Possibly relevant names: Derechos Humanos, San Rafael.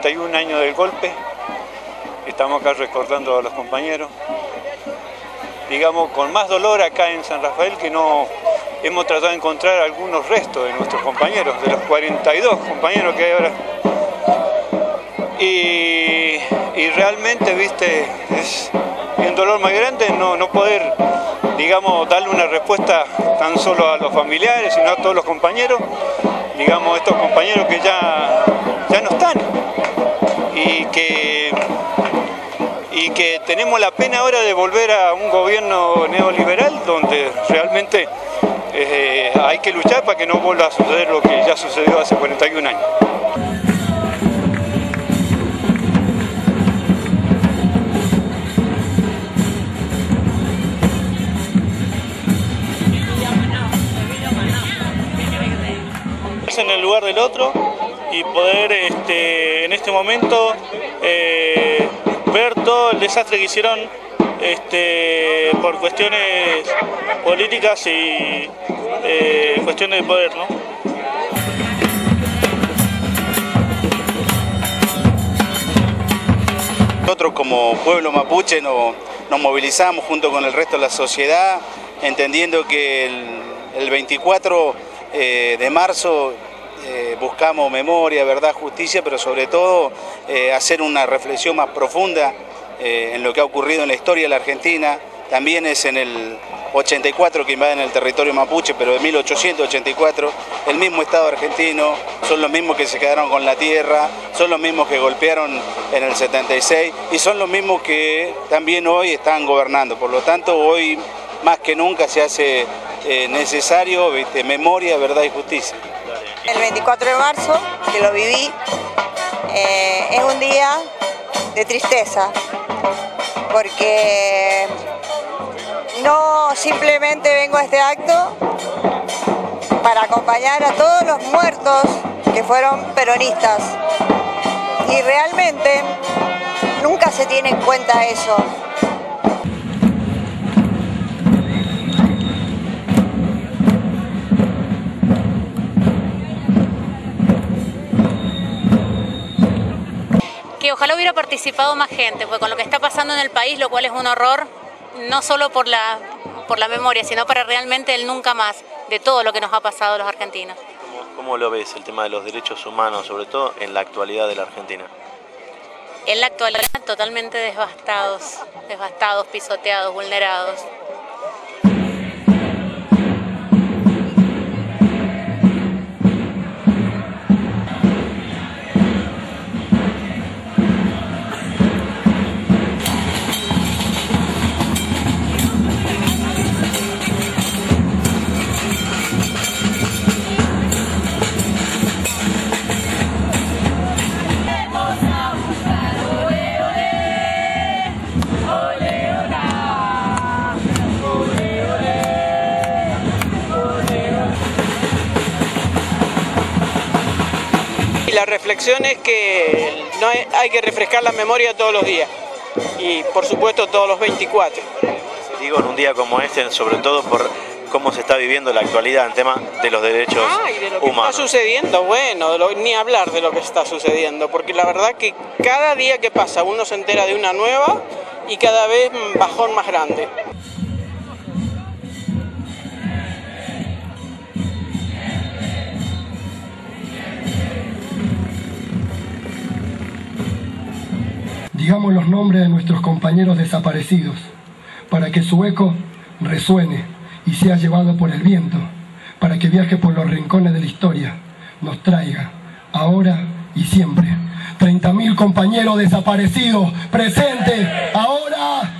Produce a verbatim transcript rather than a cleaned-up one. treinta y un años del golpe, estamos acá recordando a los compañeros, digamos con más dolor acá en San Rafael que no hemos tratado de encontrar algunos restos de nuestros compañeros, de los cuarenta y dos compañeros que hay ahora. Y, y realmente, viste, es un dolor más grande no, no poder, digamos, darle una respuesta tan solo a los familiares, sino a todos los compañeros, digamos, estos compañeros que ya, ya no están. Y que, y que tenemos la pena ahora de volver a un gobierno neoliberal donde realmente eh, hay que luchar para que no vuelva a suceder lo que ya sucedió hace cuarenta y un años. En el lugar del otro y poder este, en este momento eh, ver todo el desastre que hicieron este, por cuestiones políticas y eh, cuestiones de poder, ¿no? Nosotros como pueblo mapuche no, nos movilizamos junto con el resto de la sociedad, entendiendo que el, el veinticuatro eh, de marzo Eh, buscamos memoria, verdad, justicia, pero sobre todo eh, hacer una reflexión más profunda eh, en lo que ha ocurrido en la historia de la Argentina. También es en el ochenta y cuatro que invaden el territorio mapuche, pero de mil ochocientos ochenta y cuatro, el mismo Estado argentino, son los mismos que se quedaron con la tierra, son los mismos que golpearon en el setenta y seis y son los mismos que también hoy están gobernando. Por lo tanto, hoy más que nunca se hace eh, necesario, ¿viste?, memoria, verdad y justicia. El veinticuatro de marzo, que lo viví, eh, es un día de tristeza, porque no simplemente vengo a este acto para acompañar a todos los muertos que fueron peronistas, y realmente nunca se tiene en cuenta eso. Ojalá hubiera participado más gente, porque con lo que está pasando en el país, lo cual es un horror, no solo por la, por la memoria, sino para realmente el nunca más de todo lo que nos ha pasado a los argentinos. ¿Cómo, cómo lo ves el tema de los derechos humanos, sobre todo en la actualidad de la Argentina? En la actualidad totalmente devastados, devastados, pisoteados, vulnerados. La reflexión es que no hay, hay que refrescar la memoria todos los días y por supuesto todos los veinticuatro. Digo, en un día como este, sobre todo por cómo se está viviendo la actualidad en tema de los derechos humanos. Ah, y de lo que está sucediendo, bueno, lo, ni hablar de lo que está sucediendo, porque la verdad que cada día que pasa uno se entera de una nueva y cada vez bajón más grande. Digamos los nombres de nuestros compañeros desaparecidos, para que su eco resuene y sea llevado por el viento, para que viaje por los rincones de la historia, nos traiga, ahora y siempre, treinta mil compañeros desaparecidos, presente, ahora.